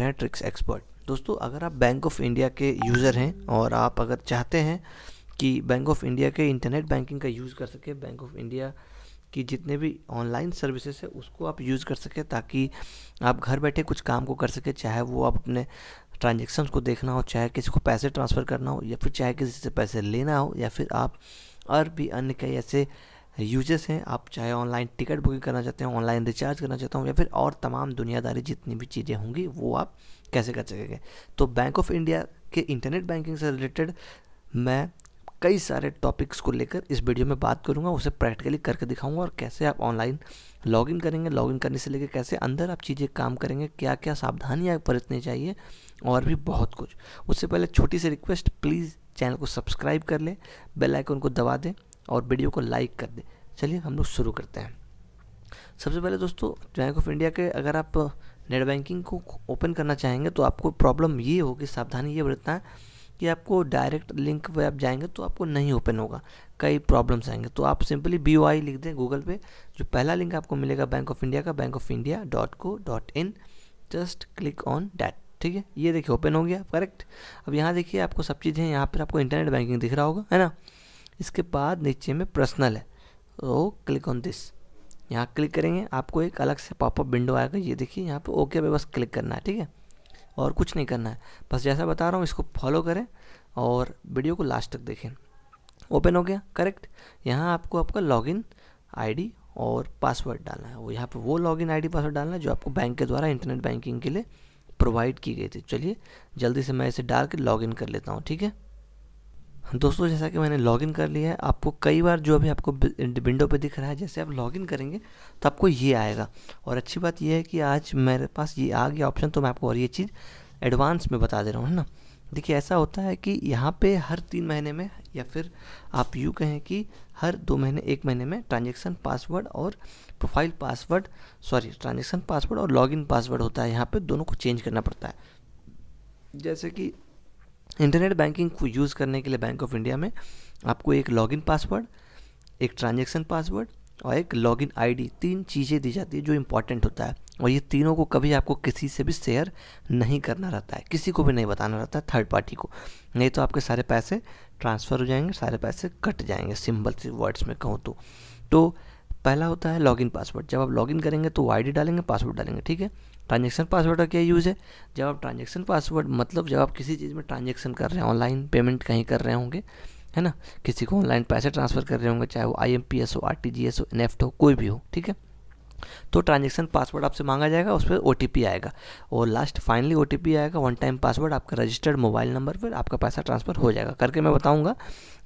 रहे हैं tricks expert. दोस्तों, अगर आप बैंक ऑफ इंडिया के यूज़र हैं और आप अगर चाहते हैं कि बैंक ऑफ इंडिया के इंटरनेट बैंकिंग का यूज़ कर सके, बैंक ऑफ इंडिया कि जितने भी ऑनलाइन सर्विसेज है उसको आप यूज़ कर सकें, ताकि आप घर बैठे कुछ काम को कर सकें, चाहे वो आप अपने ट्रांजेक्शन्स को देखना हो, चाहे किसी को पैसे ट्रांसफ़र करना हो, या फिर चाहे किसी से पैसे लेना हो, या फिर आप और भी अन्य कई ऐसे यूजेस हैं, आप चाहे ऑनलाइन टिकट बुकिंग करना चाहते हैं, ऑनलाइन रिचार्ज करना चाहते हो, या फिर और तमाम दुनियादारी जितनी भी चीज़ें होंगी वो आप कैसे कर सकेंगे। तो बैंक ऑफ इंडिया के इंटरनेट बैंकिंग से रिलेटेड मैं कई सारे टॉपिक्स को लेकर इस वीडियो में बात करूंगा, उसे प्रैक्टिकली करके दिखाऊंगा, और कैसे आप ऑनलाइन लॉगिन करेंगे, लॉगिन करने से लेकर कैसे अंदर आप चीज़ें काम करेंगे, क्या क्या सावधानियां बरतनी चाहिए, और भी बहुत कुछ। उससे पहले छोटी सी रिक्वेस्ट, प्लीज़ चैनल को सब्सक्राइब कर लें, बेल आइकन को दबा दें और वीडियो को लाइक कर दें। चलिए हम लोग शुरू करते हैं। सबसे पहले दोस्तों, बैंक ऑफ इंडिया के अगर आप नेट बैंकिंग को ओपन करना चाहेंगे तो आपको प्रॉब्लम ये होगी, सावधानी ये बरतना है कि आपको डायरेक्ट लिंक पे आप जाएंगे तो आपको नहीं ओपन होगा, कई प्रॉब्लम्स आएंगे। तो आप सिंपली BOI लिख दें गूगल पे, जो पहला लिंक आपको मिलेगा बैंक ऑफ इंडिया का, bankofindia.co.in, just click on that. ठीक है, ये देखिए ओपन हो गया, करेक्ट। अब यहाँ देखिए आपको सब चीज़ें, यहाँ पर आपको इंटरनेट बैंकिंग दिख रहा होगा, है ना। इसके बाद नीचे में पर्सनल है, तो क्लिक ऑन दिस, यहाँ क्लिक करेंगे, आपको एक अलग से पॉपअप विंडो आएगा, ये देखिए यहाँ पर ओके पे बस क्लिक करना है। ठीक है, और कुछ नहीं करना है, बस जैसा बता रहा हूँ इसको फॉलो करें और वीडियो को लास्ट तक देखें। ओपन हो गया, करेक्ट। यहाँ आपको आपका लॉगिन आईडी और पासवर्ड डालना है, वो यहाँ पे वो लॉगिन आईडी पासवर्ड डालना है जो आपको बैंक के द्वारा इंटरनेट बैंकिंग के लिए प्रोवाइड की गई थी। चलिए जल्दी से मैं इसे डाल के लॉगिन कर लेता हूँ। ठीक है दोस्तों, जैसा कि मैंने लॉगिन कर लिया है, आपको कई बार जो अभी आपको विंडो पे दिख रहा है, जैसे आप लॉगिन करेंगे तो आपको ये आएगा। और अच्छी बात यह है कि आज मेरे पास ये आ गया ऑप्शन, तो मैं आपको और ये चीज़ एडवांस में बता दे रहा हूँ, है ना। देखिए ऐसा होता है कि यहाँ पे हर 3 महीने में, या फिर आप यूँ कहें कि हर 2 महीने 1 महीने में ट्रांजेक्शन पासवर्ड और profile password, sorry transaction password और लॉगिन पासवर्ड होता है, यहाँ पर दोनों को चेंज करना पड़ता है। जैसे कि इंटरनेट बैंकिंग को यूज़ करने के लिए बैंक ऑफ इंडिया में आपको एक लॉगिन पासवर्ड, एक ट्रांजैक्शन पासवर्ड और एक लॉगिन आईडी, 3 चीज़ें दी जाती है जो इंपॉर्टेंट होता है। और ये तीनों को कभी आपको किसी से भी शेयर नहीं करना रहता है, किसी को भी नहीं बताना रहता है, थर्ड पार्टी को, नहीं तो आपके सारे पैसे ट्रांसफ़र हो जाएंगे, सारे पैसे कट जाएंगे, सिंपल से वर्ड्स में कहूँ तो। पहला होता है लॉगिन पासवर्ड, जब आप लॉगिन करेंगे तो आईडी डालेंगे, पासवर्ड डालेंगे। ठीक है, ट्रांजैक्शन पासवर्ड का क्या यूज़ है, जब आप ट्रांजैक्शन पासवर्ड मतलब जब आप किसी चीज़ में ट्रांजैक्शन कर रहे हैं, ऑनलाइन पेमेंट कहीं कर रहे होंगे, है ना, किसी को ऑनलाइन पैसे ट्रांसफ़र कर रहे होंगे, चाहे वो IMPS हो, RTGS हो, NEFT हो, कोई भी हो। ठीक है, तो ट्रांजैक्शन पासवर्ड आपसे मांगा जाएगा, उस पर OTP आएगा और लास्ट फाइनली OTP आएगा, वन टाइम पासवर्ड, आपका रजिस्टर्ड मोबाइल नंबर पर आपका पैसा ट्रांसफ़र हो जाएगा करके मैं बताऊंगा।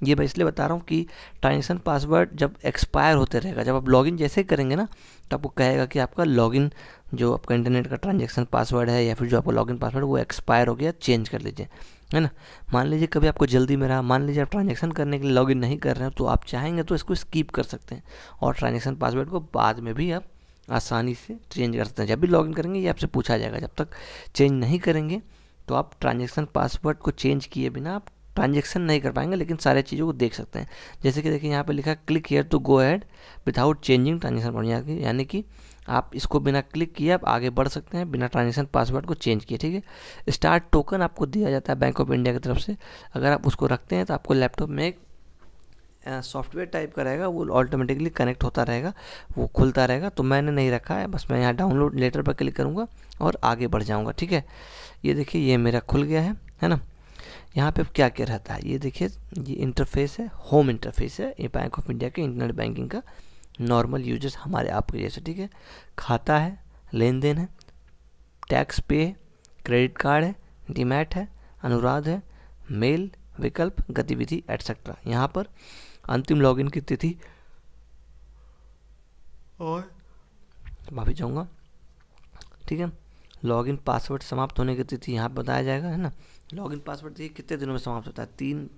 ये मैं इसलिए बता रहा हूँ कि ट्रांजैक्शन पासवर्ड जब एक्सपायर होते रहेगा, जब आप लॉगिन जैसे करेंगे ना, तो आपको कहेगा कि आपका लॉगिन जो आपका इंटरनेट का ट्रांजैक्शन पासवर्ड है या फिर जो आपका लॉगिन पासवर्ड वो एक्सपायर हो गया, चेंज कर लीजिए, है ना। मान लीजिए कभी आपको जल्दी में रहा, मान लीजिए आप ट्रांजैक्शन करने के लिए लॉगिन नहीं कर रहे हो, तो आप चाहेंगे तो इसको स्किप कर सकते हैं और ट्रांजैक्शन पासवर्ड को बाद में भी आप आसानी से चेंज कर सकते हैं। जब भी लॉगिन करेंगे ये आपसे पूछा जाएगा, जब तक चेंज नहीं करेंगे तो आप ट्रांजैक्शन पासवर्ड को चेंज किए बिना आप ट्रांजैक्शन नहीं कर पाएंगे, लेकिन सारे चीज़ों को देख सकते हैं। जैसे कि देखिए यहाँ पे लिखा click here to go ahead without changing transaction password, यानी कि आप इसको बिना क्लिक किए आप आगे बढ़ सकते हैं बिना ट्रांजैक्शन पासवर्ड को चेंज किए। ठीक है, स्टार्ट टोकन आपको दिया जाता है बैंक ऑफ इंडिया की तरफ से, अगर आप उसको रखते हैं तो आपको लैपटॉप में एक सॉफ्टवेयर टाइप का रहेगा, वो ऑटोमेटिकली कनेक्ट होता रहेगा, वो खुलता रहेगा। तो मैंने नहीं रखा है, बस मैं यहाँ डाउनलोड लेटर पर क्लिक करूँगा और आगे बढ़ जाऊँगा। ठीक है, ये देखिए ये मेरा खुल गया है ना। यहाँ पे क्या क्या रहता है ये देखिए, ये इंटरफेस है, होम इंटरफेस है, ये बैंक ऑफ इंडिया के इंटरनेट बैंकिंग का, नॉर्मल यूजर्स हमारे आपके जैसे। ठीक है, खाता है, लेन देन है, टैक्स पे है, क्रेडिट कार्ड है, डीमैट है, अनुराग है, मेल, विकल्प, गतिविधि एटसेट्रा। यहाँ पर अंतिम लॉगिन की तिथि और माफी चाहूँगा, ठीक है, लॉगिन पासवर्ड समाप्त होने की तिथि यहाँ पर बताया जाएगा, है ना। लॉगिन पासवर्ड देखिए कितने दिनों में समाप्त होता है, 3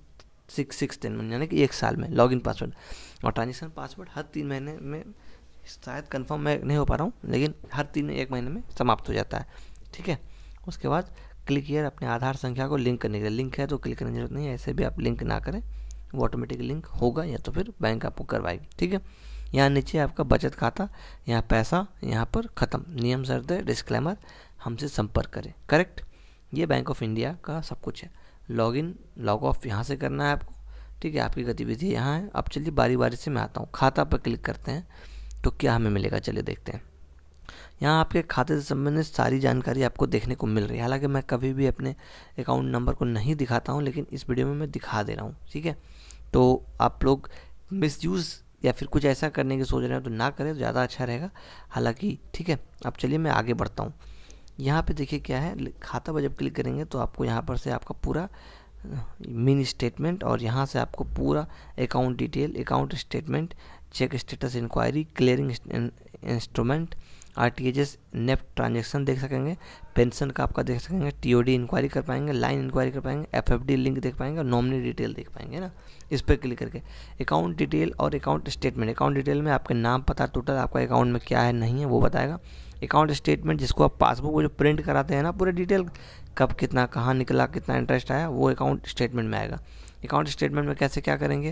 6 6 10 यानी कि 1 साल में लॉगिन पासवर्ड, और ट्रांजेक्शन पासवर्ड हर 3 महीने में, शायद कंफर्म मैं नहीं हो पा रहा हूँ, लेकिन हर 1 महीने में समाप्त हो जाता है। ठीक है, उसके बाद क्लिक हियर, अपने आधार संख्या को लिंक करने के लिए, लिंक है तो क्लिक करने की जरूरत नहीं है, ऐसे भी आप लिंक ना करें, वो ऑटोमेटिक लिंक होगा या तो फिर बैंक आपको करवाएगी। ठीक है, यहाँ नीचे आपका बचत खाता, यहाँ पैसा, यहाँ पर ख़त्म, नियम शर्तें, डिस्क्लेमर, हमसे संपर्क करें। करेक्ट, ये बैंक ऑफ इंडिया का सब कुछ है। लॉगिन लॉग ऑफ यहाँ से करना है आपको, ठीक है। आपकी गतिविधि यहाँ है। अब चलिए बारी बारी से मैं आता हूँ। खाता पर क्लिक करते हैं तो क्या हमें मिलेगा, चलिए देखते हैं। यहाँ आपके खाते से संबंधित सारी जानकारी आपको देखने को मिल रही है। हालांकि मैं कभी भी अपने अकाउंट नंबर को नहीं दिखाता हूँ, लेकिन इस वीडियो में मैं दिखा दे रहा हूँ, ठीक है। तो आप लोग मिसयूज़ या फिर कुछ ऐसा करने की सोच रहे हो तो ना करें, ज़्यादा अच्छा रहेगा। हालांकि ठीक है, अब चलिए मैं आगे बढ़ता हूँ। यहाँ पे देखिए क्या है, खाता पर जब क्लिक करेंगे तो आपको यहाँ पर से आपका पूरा मिनी स्टेटमेंट और यहाँ से आपको पूरा account detail, account statement, check status inquiry, clearing instrument, RTGS, NEFT transaction देख सकेंगे, पेंशन का आपका देख सकेंगे, टीओडी इंक्वायरी कर पाएंगे, लाइन इंक्वायरी कर पाएंगे, एफएफडी लिंक देख पाएंगे और नॉमिनी डिटेल देख पाएंगे ना, इस पर क्लिक करके। अकाउंट डिटेल और अकाउंट स्टेटमेंट, अकाउंट डिटेल में आपके नाम, पता, टोटल आपका अकाउंट में क्या है नहीं है वो बताएगा। अकाउंट स्टेटमेंट जिसको आप पासबुक को जो प्रिंट कराते हैं ना, पूरे डिटेल कब कितना कहाँ निकला, कितना इंटरेस्ट आया, वो अकाउंट स्टेटमेंट में आएगा। अकाउंट स्टेटमेंट में कैसे क्या करेंगे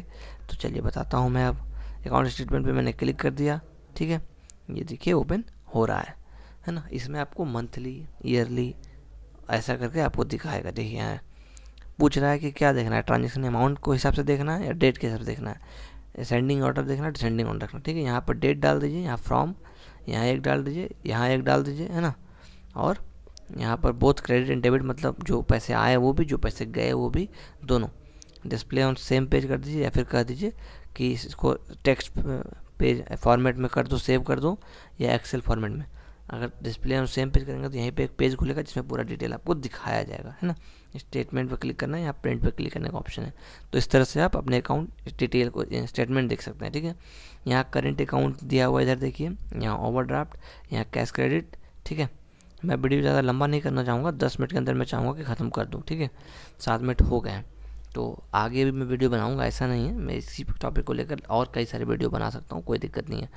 तो चलिए बताता हूँ मैं। अब अकाउंट स्टेटमेंट पर मैंने क्लिक कर दिया, ठीक है। ये देखिए ओपन हो रहा है ना। इसमें आपको मंथली, ईयरली ऐसा करके आपको दिखाएगा। देखिए यहाँ पूछ रहा है कि क्या देखना है, ट्रांजेक्शन अमाउंट को हिसाब से देखना है या डेट के हिसाब से देखना है, सेंडिंग ऑर्डर देखना है, डिसेंडिंग ऑर्डर देखना, ठीक है। यहाँ पर डेट डाल दीजिए, यहाँ फ्रॉम, यहाँ एक डाल दीजिए, यहाँ एक डाल दीजिए, है ना। और यहाँ पर बोथ क्रेडिट एंड डेबिट, मतलब जो पैसे आए वो भी, जो पैसे गए वो भी, दोनों डिस्प्ले ऑन सेम पेज कर दीजिए या फिर कह दीजिए कि इसको टेक्स्ट पेज फॉर्मेट में कर दो, सेव कर दो, या एक्सेल फॉर्मेट में। अगर डिस्प्ले ऑन सेम पेज करेंगे तो यहीं पे एक पेज खुलेगा जिसमें पूरा डिटेल आपको दिखाया जाएगा, है ना। स्टेटमेंट पर क्लिक करना है, यहाँ प्रिंट पर क्लिक करने का ऑप्शन है। तो इस तरह से आप अपने अकाउंट डिटेल को, स्टेटमेंट देख सकते हैं, ठीक है। यहाँ करंट अकाउंट दिया हुआ है, इधर देखिए, यहाँ ओवरड्राफ्ट, यहाँ कैश क्रेडिट, ठीक है। मैं वीडियो ज़्यादा लंबा नहीं करना चाहूँगा, 10 मिनट के अंदर मैं चाहूँगा कि ख़त्म कर दूँ, ठीक है। 7 मिनट हो गए हैं, तो आगे भी मैं वीडियो बनाऊंगा, ऐसा नहीं है। मैं इसी टॉपिक को लेकर और कई सारे वीडियो बना सकता हूं, कोई दिक्कत नहीं है,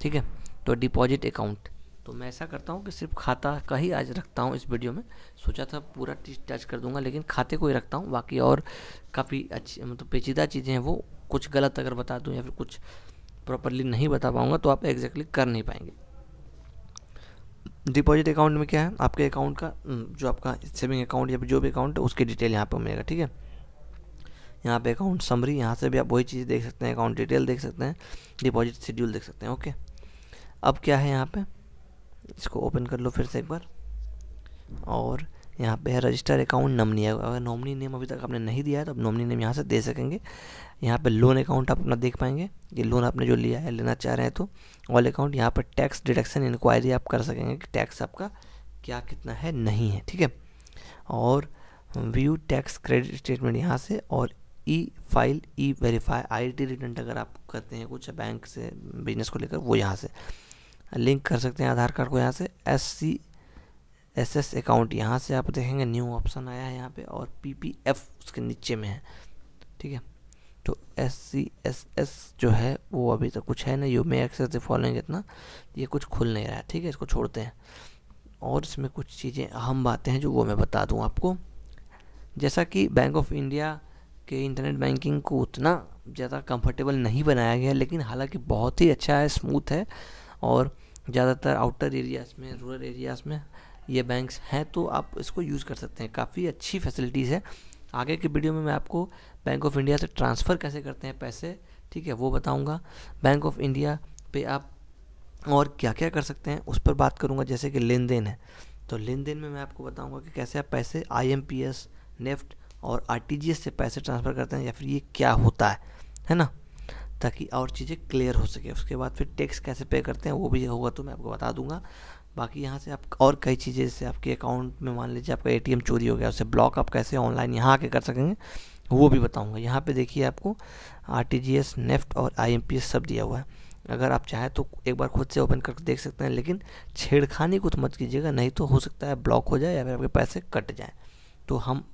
ठीक है। तो डिपॉजिट अकाउंट, तो मैं ऐसा करता हूं कि सिर्फ खाता का ही आज रखता हूं इस वीडियो में। सोचा था पूरा टच कर दूंगा, लेकिन खाते को ही रखता हूं। बाकी और काफ़ी अच्छी, मतलब पेचीदा चीज़ें हैं, वो कुछ गलत अगर बता दूँ या फिर कुछ प्रॉपरली नहीं बता पाऊँगा तो आप एग्जैक्टली कर नहीं पाएंगे। डिपॉजिट अकाउंट में क्या है, आपके अकाउंट का जो आपका सेविंग अकाउंट या फिर जो भी अकाउंट है उसकी डिटेल यहाँ पर मिलेगा, ठीक है। यहाँ पे अकाउंट समरी, यहाँ से भी आप वही चीज़ देख सकते हैं, अकाउंट डिटेल देख सकते हैं, डिपॉजिट शेड्यूल देख सकते हैं, ओके। अब क्या है यहाँ पे, इसको ओपन कर लो फिर से एक बार। और यहाँ पे है रजिस्टर अकाउंट नॉमिनी। अगर नॉमिनी नेम अभी तक आपने नहीं दिया है तो आप नॉमिनी नेम यहाँ से दे सकेंगे। यहाँ पे लोन अकाउंट आप अपना देख पाएंगे, ये लोन आपने जो लिया है, लेना चाह रहे हैं तो। ऑल अकाउंट, यहाँ पर टैक्स डिडक्शन इंक्वायरी आप कर सकेंगे कि टैक्स आपका क्या कितना है नहीं है, ठीक है। और व्यू टैक्स क्रेडिट स्टेटमेंट यहाँ से, और e file, e verify, IT return अगर आप करते हैं कुछ बैंक से बिजनेस को लेकर, वो यहाँ से लिंक कर सकते हैं आधार कार्ड को। यहाँ से SCSS अकाउंट, यहाँ से आप देखेंगे न्यू ऑप्शन आया है यहाँ पे, और PPF उसके नीचे में है, ठीक है। तो SCSS जो है वो अभी तक कुछ है ना, you may access the following, इतना ये कुछ खुल नहीं रहा है, ठीक है, इसको छोड़ते हैं। और इसमें कुछ चीज़ें अहम बातें हैं जो वो मैं बता दूँ आपको। जैसा कि बैंक ऑफ इंडिया कि इंटरनेट बैंकिंग को उतना ज़्यादा कंफर्टेबल नहीं बनाया गया, लेकिन हालांकि बहुत ही अच्छा है, स्मूथ है। और ज़्यादातर आउटर एरियाज़ में, रूरल एरियाज़ में ये बैंक्स हैं, तो आप इसको यूज़ कर सकते हैं। काफ़ी अच्छी फैसिलिटीज़ है। आगे के वीडियो में मैं आपको बैंक ऑफ इंडिया से ट्रांसफ़र कैसे करते हैं पैसे, ठीक है, वो बताऊँगा। बैंक ऑफ इंडिया पे आप और क्या क्या कर सकते हैं उस पर बात करूँगा। जैसे कि लेन देन है, तो लेन देन में मैं आपको बताऊँगा कि कैसे आप पैसे IMPS, नेफ्ट और RTGS से पैसे ट्रांसफ़र करते हैं, या फिर ये क्या होता है ना, ताकि और चीज़ें क्लियर हो सके। उसके बाद फिर टैक्स कैसे पे करते हैं वो भी होगा, तो मैं आपको बता दूंगा। बाकी यहाँ से आप और कई चीज़ें, जैसे आपके अकाउंट में मान लीजिए आपका ATM चोरी हो गया, उसे ब्लॉक आप कैसे ऑनलाइन यहाँ आके कर सकेंगे वो भी बताऊँगा। यहाँ पर देखिए आपको RTGS, नेफ्ट और IMPS सब दिया हुआ है। अगर आप चाहें तो एक बार खुद से ओपन करके देख सकते हैं, लेकिन छेड़खानी कुछ मत कीजिएगा, नहीं तो हो सकता है ब्लॉक हो जाए या फिर आपके पैसे कट जाएँ। तो हम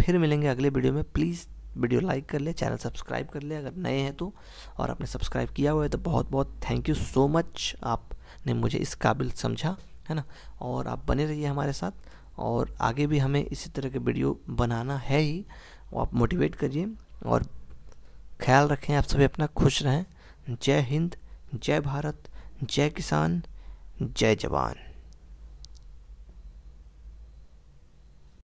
फिर मिलेंगे अगले वीडियो में। प्लीज़ वीडियो लाइक कर ले, चैनल सब्सक्राइब कर ले अगर नए हैं तो, और आपने सब्सक्राइब किया हुआ है तो बहुत बहुत थैंक यू सो मच, आपने मुझे इस काबिल समझा, है ना। और आप बने रहिए हमारे साथ, और आगे भी हमें इसी तरह के वीडियो बनाना है ही, और आप मोटिवेट करिए। और ख्याल रखें आप सभी अपना, खुश रहें। जय हिंद, जय भारत, जय किसान, जय जवान।